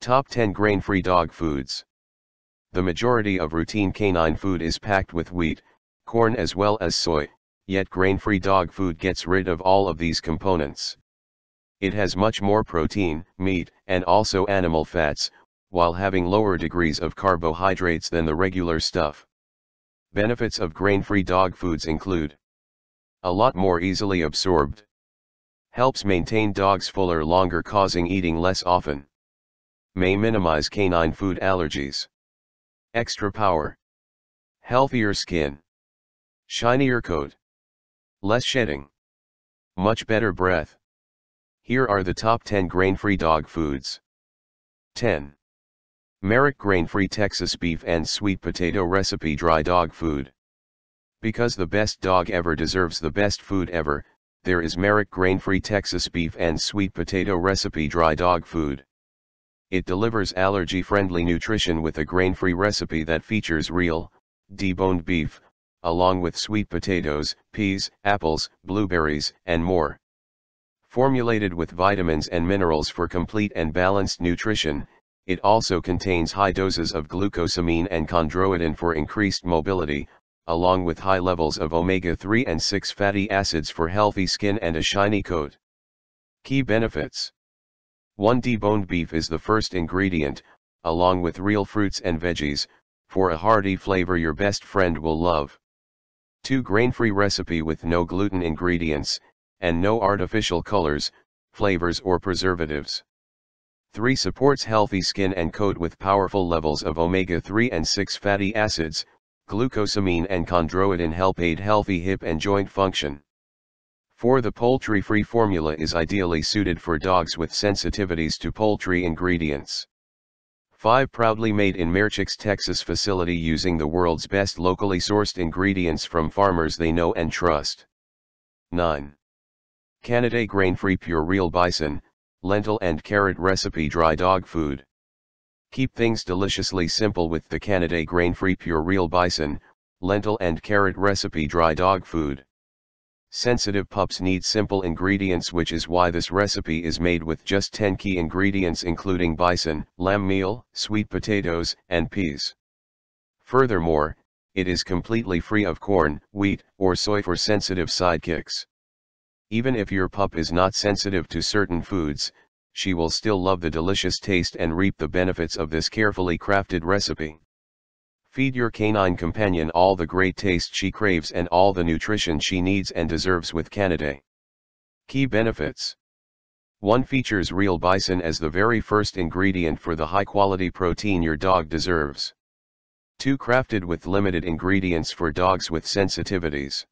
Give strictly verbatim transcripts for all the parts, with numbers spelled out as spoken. Top ten Grain-Free Dog Foods. The majority of routine canine food is packed with wheat, corn as well as soy, yet grain-free dog food gets rid of all of these components. It has much more protein, meat, and also animal fats, while having lower degrees of carbohydrates than the regular stuff. Benefits of grain-free dog foods include: a lot more easily absorbed. Helps maintain dogs fuller longer, causing eating less often. May minimize canine food allergies. Extra power. Healthier skin. Shinier coat. Less shedding. Much better breath. Here are the top ten grain-free dog foods. ten. Merrick Grain-Free Texas Beef and Sweet Potato Recipe Dry Dog Food. Because the best dog ever deserves the best food ever, there is Merrick Grain-Free Texas Beef and Sweet Potato Recipe Dry Dog Food. It delivers allergy-friendly nutrition with a grain-free recipe that features real, deboned beef, along with sweet potatoes, peas, apples, blueberries, and more. Formulated with vitamins and minerals for complete and balanced nutrition, it also contains high doses of glucosamine and chondroitin for increased mobility, along with high levels of omega three and six fatty acids for healthy skin and a shiny coat. Key benefits. one. Deboned beef is the first ingredient, along with real fruits and veggies, for a hearty flavor your best friend will love. two. Grain-free recipe with no gluten ingredients, and no artificial colors, flavors or preservatives. three. Supports healthy skin and coat with powerful levels of omega three and six fatty acids, glucosamine and chondroitin help aid healthy hip and joint function. four. The poultry-free formula is ideally suited for dogs with sensitivities to poultry ingredients. five. Proudly made in Merrick's Texas facility using the world's best locally sourced ingredients from farmers they know and trust. nine. CANIDAE Grain-Free Pure Real Bison, Lentil and Carrot Recipe Dry Dog Food. Keep things deliciously simple with the CANIDAE Grain-Free Pure Real Bison, Lentil and Carrot Recipe Dry Dog Food. Sensitive pups need simple ingredients, which is why this recipe is made with just ten key ingredients including bison, lamb meal, sweet potatoes, and peas. Furthermore, it is completely free of corn, wheat, or soy for sensitive sidekicks. Even if your pup is not sensitive to certain foods, she will still love the delicious taste and reap the benefits of this carefully crafted recipe. Feed your canine companion all the great taste she craves and all the nutrition she needs and deserves with CANIDAE. Key benefits. one. Features real bison as the very first ingredient for the high-quality protein your dog deserves. two. Crafted with limited ingredients for dogs with sensitivities.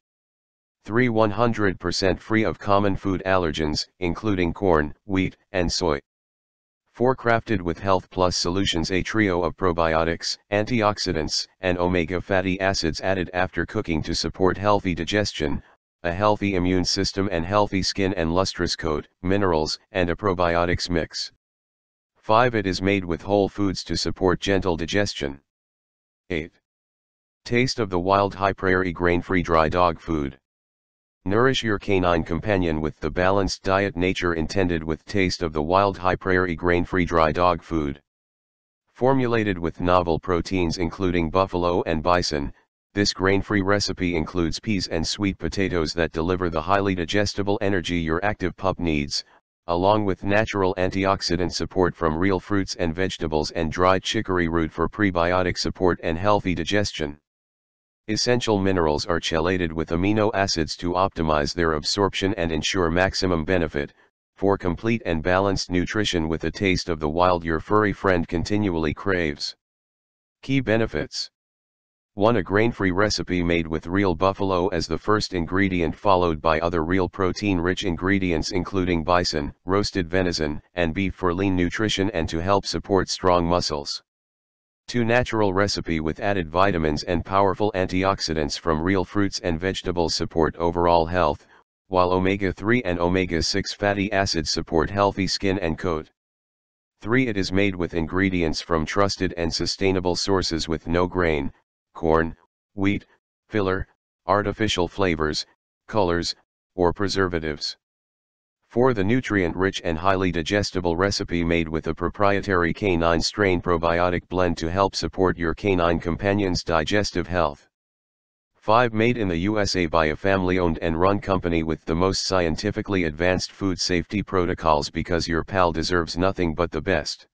three. one hundred percent free of common food allergens, including corn, wheat, and soy. four. Crafted with Health Plus Solutions, a trio of probiotics, antioxidants, and omega fatty acids added after cooking to support healthy digestion, a healthy immune system and healthy skin and lustrous coat, minerals, and a probiotics mix. five. It is made with whole foods to support gentle digestion. eight. Taste of the Wild High Prairie Grain-Free Dry Dog Food. Nourish your canine companion with the balanced diet nature intended with Taste of the Wild High Prairie Grain-Free Dry Dog Food. Formulated with novel proteins including buffalo and bison, this grain-free recipe includes peas and sweet potatoes that deliver the highly digestible energy your active pup needs, along with natural antioxidant support from real fruits and vegetables and dried chicory root for prebiotic support and healthy digestion. Essential minerals are chelated with amino acids to optimize their absorption and ensure maximum benefit. For complete and balanced nutrition with a Taste of the Wild your furry friend continually craves. Key benefits. one. A grain-free recipe made with real buffalo as the first ingredient, followed by other real protein-rich ingredients including bison, roasted venison, and beef for lean nutrition and to help support strong muscles. two. Natural recipe with added vitamins and powerful antioxidants from real fruits and vegetables support overall health, while omega three and omega six fatty acids support healthy skin and coat. three. It is made with ingredients from trusted and sustainable sources with no grain, corn, wheat, filler, artificial flavors, colors, or preservatives. four The nutrient-rich and highly digestible recipe made with a proprietary canine strain probiotic blend to help support your canine companion's digestive health. five Made in the U S A by a family-owned and run company with the most scientifically advanced food safety protocols, because your pal deserves nothing but the best.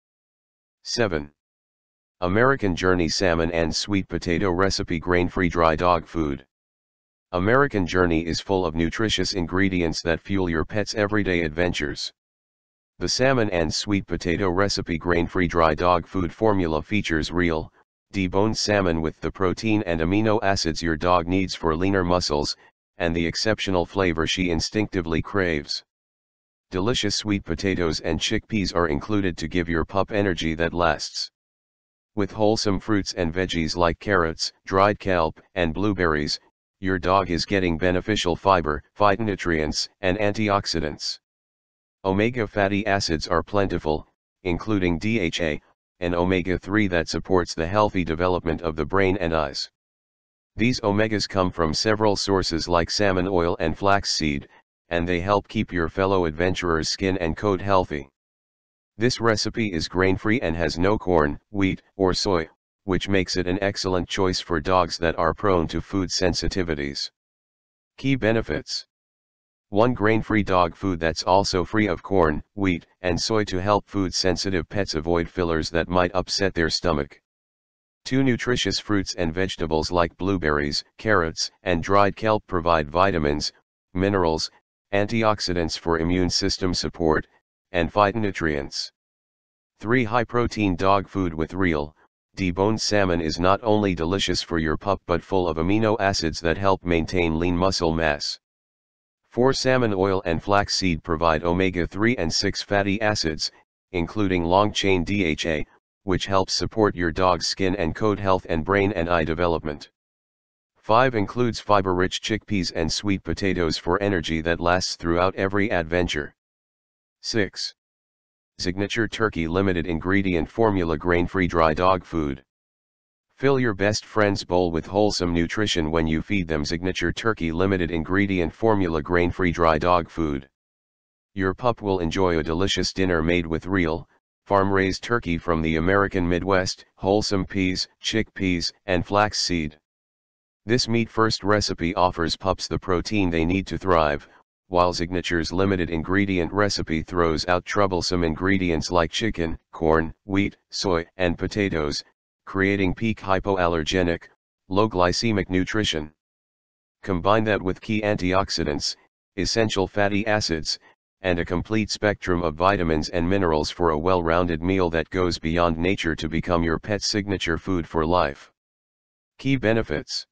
seven American Journey Salmon and Sweet Potato Recipe Grain-Free Dry Dog Food. American Journey is full of nutritious ingredients that fuel your pet's everyday adventures. The Salmon and Sweet Potato Recipe Grain-Free Dry Dog Food formula features real, deboned salmon with the protein and amino acids your dog needs for leaner muscles, and the exceptional flavor she instinctively craves. Delicious sweet potatoes and chickpeas are included to give your pup energy that lasts. With wholesome fruits and veggies like carrots, dried kelp, and blueberries, your dog is getting beneficial fiber, phytonutrients, and antioxidants. Omega fatty acids are plentiful, including D H A, and omega three that supports the healthy development of the brain and eyes. These omegas come from several sources like salmon oil and flaxseed, and they help keep your fellow adventurer's skin and coat healthy. This recipe is grain-free and has no corn, wheat, or soy, which makes it an excellent choice for dogs that are prone to food sensitivities. Key benefits: one Grain-free dog food that's also free of corn, wheat, and soy to help food-sensitive pets avoid fillers that might upset their stomach. two Nutritious fruits and vegetables like blueberries, carrots, and dried kelp provide vitamins, minerals, antioxidants for immune system support, and phytonutrients. three High-protein dog food with real, deboned salmon is not only delicious for your pup but full of amino acids that help maintain lean muscle mass. four Salmon oil and flaxseed provide omega three and six fatty acids, including long-chain D H A, which helps support your dog's skin and coat health and brain and eye development. five Includes fiber-rich chickpeas and sweet potatoes for energy that lasts throughout every adventure. six Zignature Turkey Limited Ingredient Formula Grain-Free Dry Dog Food. Fill your best friend's bowl with wholesome nutrition when you feed them Zignature Turkey Limited Ingredient Formula Grain-Free Dry Dog Food. Your pup will enjoy a delicious dinner made with real, farm-raised turkey from the American Midwest, wholesome peas, chickpeas, and flaxseed. This meat-first recipe offers pups the protein they need to thrive, while Zignature's limited ingredient recipe throws out troublesome ingredients like chicken, corn, wheat, soy, and potatoes, creating peak hypoallergenic, low-glycemic nutrition. Combine that with key antioxidants, essential fatty acids, and a complete spectrum of vitamins and minerals for a well-rounded meal that goes beyond nature to become your pet's signature food for life. Key benefits: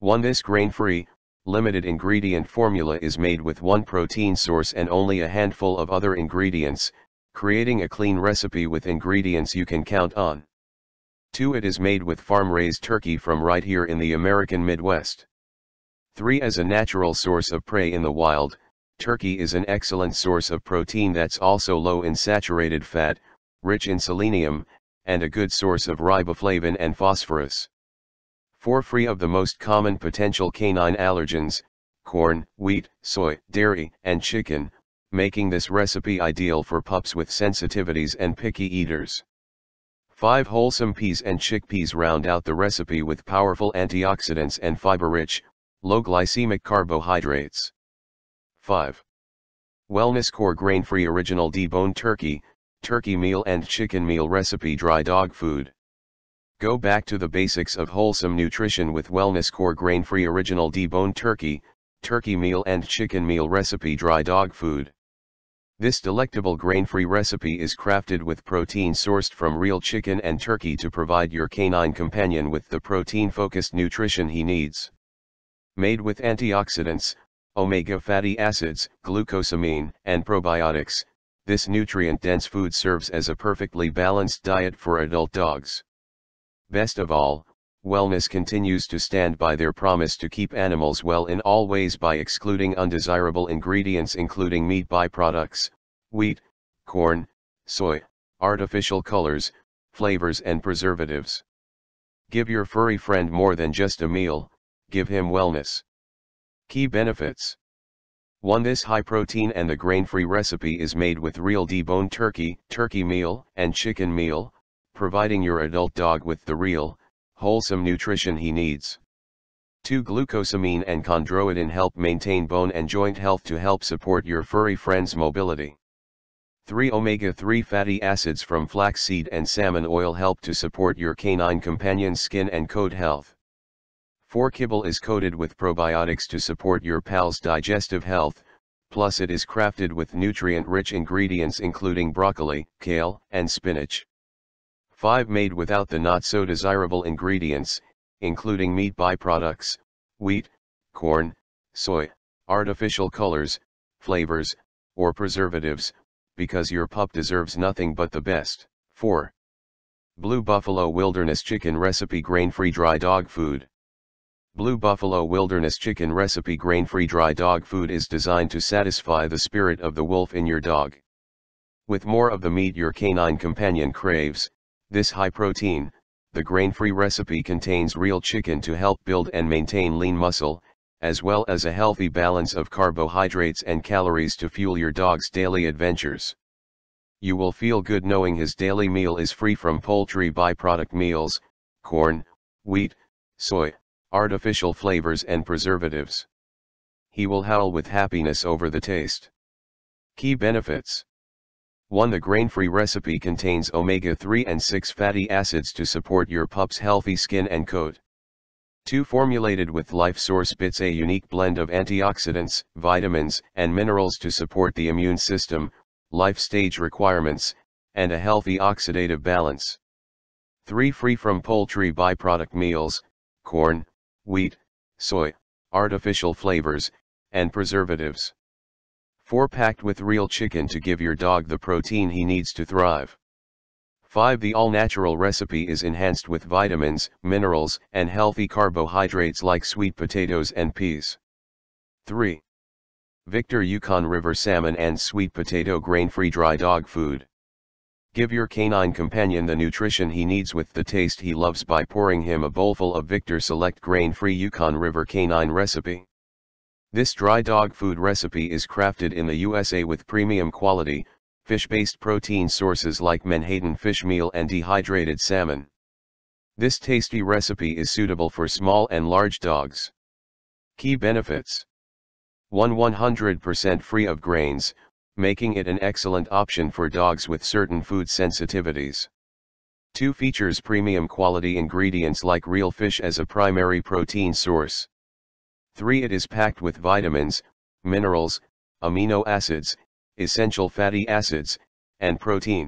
one This grain-free, limited ingredient formula is made with one protein source and only a handful of other ingredients, creating a clean recipe with ingredients you can count on. two It is made with farm-raised turkey from right here in the American Midwest. three As a natural source of prey in the wild, turkey is an excellent source of protein that's also low in saturated fat, rich in selenium, and a good source of riboflavin and phosphorus. four Free of the most common potential canine allergens, corn, wheat, soy, dairy, and chicken, making this recipe ideal for pups with sensitivities and picky eaters. five Wholesome peas and chickpeas round out the recipe with powerful antioxidants and fiber-rich, low-glycemic carbohydrates. five Wellness Core Grain-Free Original Deboned Turkey, Turkey Meal and Chicken Meal Recipe Dry Dog Food. Go back to the basics of wholesome nutrition with Wellness Core Grain-Free Original Deboned Turkey, Turkey Meal and Chicken Meal Recipe Dry Dog Food. This delectable grain-free recipe is crafted with protein sourced from real chicken and turkey to provide your canine companion with the protein-focused nutrition he needs. Made with antioxidants, omega fatty acids, glucosamine, and probiotics, this nutrient-dense food serves as a perfectly balanced diet for adult dogs. Best of all, Wellness continues to stand by their promise to keep animals well in all ways by excluding undesirable ingredients including meat byproducts, wheat, corn, soy, artificial colors, flavors and preservatives. Give your furry friend more than just a meal, give him wellness. Key benefits: one This high protein and the grain-free recipe is made with real deboned turkey, turkey meal, and chicken meal, providing your adult dog with the real, wholesome nutrition he needs. two Glucosamine and chondroitin help maintain bone and joint health to help support your furry friend's mobility. three Omega three fatty acids from flaxseed and salmon oil help to support your canine companion's skin and coat health. four Kibble is coated with probiotics to support your pal's digestive health, plus it is crafted with nutrient-rich ingredients including broccoli, kale, and spinach. five Made without the not-so-desirable ingredients, including meat byproducts, wheat, corn, soy, artificial colors, flavors, or preservatives, because your pup deserves nothing but the best. four Blue Buffalo Wilderness Chicken Recipe Grain-Free Dry Dog Food. Blue Buffalo Wilderness Chicken Recipe Grain-Free Dry Dog Food is designed to satisfy the spirit of the wolf in your dog. With more of the meat your canine companion craves, this high protein, the grain-free recipe contains real chicken to help build and maintain lean muscle, as well as a healthy balance of carbohydrates and calories to fuel your dog's daily adventures. You will feel good knowing his daily meal is free from poultry byproduct meals, corn, wheat, soy, artificial flavors and preservatives. He will howl with happiness over the taste. Key benefits. one The grain-free recipe contains omega three and six fatty acids to support your pup's healthy skin and coat. two Formulated with Life Source Bits, a unique blend of antioxidants, vitamins, and minerals to support the immune system, life stage requirements, and a healthy oxidative balance. three Free from poultry byproduct meals, corn, wheat, soy, artificial flavors, and preservatives. four Packed with real chicken to give your dog the protein he needs to thrive. five The all-natural recipe is enhanced with vitamins, minerals, and healthy carbohydrates like sweet potatoes and peas. three Victor Yukon River Salmon and Sweet Potato Grain-Free Dry Dog Food. Give your canine companion the nutrition he needs with the taste he loves by pouring him a bowlful of Victor Select Grain-Free Yukon River Canine Recipe. This dry dog food recipe is crafted in the U S A with premium quality, fish-based protein sources like Manhattan fish meal and dehydrated salmon. This tasty recipe is suitable for small and large dogs. Key benefits. one one hundred percent free of grains, making it an excellent option for dogs with certain food sensitivities. two Features premium quality ingredients like real fish as a primary protein source. three It is packed with vitamins, minerals, amino acids, essential fatty acids, and protein.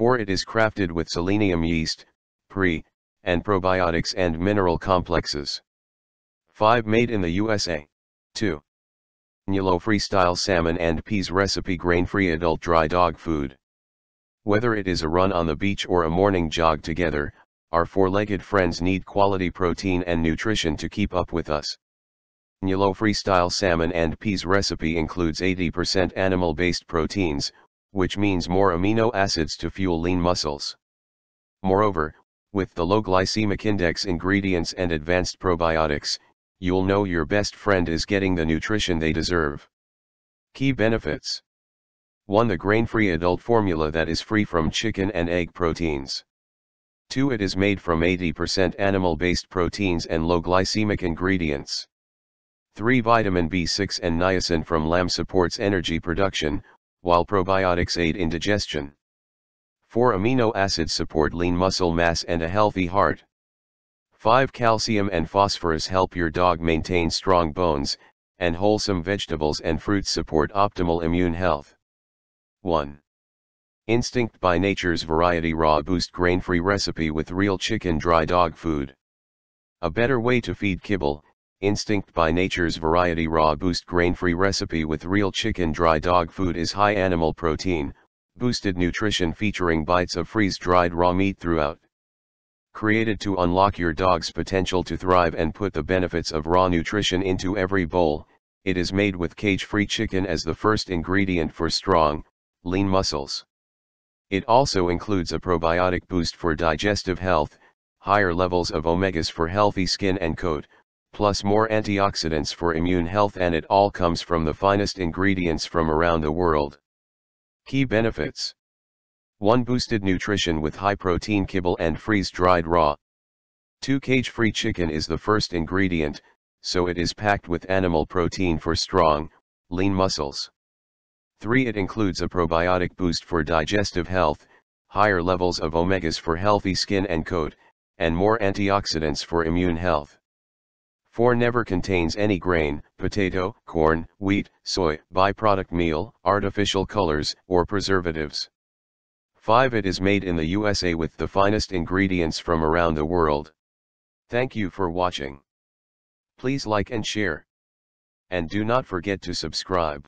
four It is crafted with selenium yeast, pre, and probiotics and mineral complexes. five Made in the U S A. two Nulo Freestyle Salmon and Peas Recipe Grain-Free Adult Dry Dog Food. Whether it is a run on the beach or a morning jog together, our four-legged friends need quality protein and nutrition to keep up with us. Nulo Freestyle Salmon and Peas recipe includes eighty percent animal-based proteins, which means more amino acids to fuel lean muscles. Moreover, with the low glycemic index ingredients and advanced probiotics, you'll know your best friend is getting the nutrition they deserve. Key benefits. one The grain-free adult formula that is free from chicken and egg proteins. two It is made from eighty percent animal-based proteins and low glycemic ingredients. three Vitamin B six and niacin from lamb supports energy production, while probiotics aid in digestion. four Amino acids support lean muscle mass and a healthy heart. five Calcium and phosphorus help your dog maintain strong bones, and wholesome vegetables and fruits support optimal immune health. one Instinct by Nature's Variety Raw Boost Grain-Free Recipe with Real Chicken Dry Dog Food. A better way to feed kibble. Instinct by Nature's Variety Raw Boost Grain-Free Recipe with Real Chicken Dry Dog Food is high animal protein, boosted nutrition featuring bites of freeze-dried raw meat throughout. Created to unlock your dog's potential to thrive and put the benefits of raw nutrition into every bowl, it is made with cage-free chicken as the first ingredient for strong, lean muscles. It also includes a probiotic boost for digestive health, higher levels of omegas for healthy skin and coat, plus more antioxidants for immune health, and it all comes from the finest ingredients from around the world. Key benefits: one Boosted nutrition with high protein kibble and freeze-dried raw. two Cage-free chicken is the first ingredient, so it is packed with animal protein for strong, lean muscles. three It includes a probiotic boost for digestive health, higher levels of omegas for healthy skin and coat, and more antioxidants for immune health. four Never contains any grain, potato, corn, wheat, soy, byproduct meal, artificial colors, or preservatives. five It is made in the U S A with the finest ingredients from around the world. Thank you for watching. Please like and share. And do not forget to subscribe.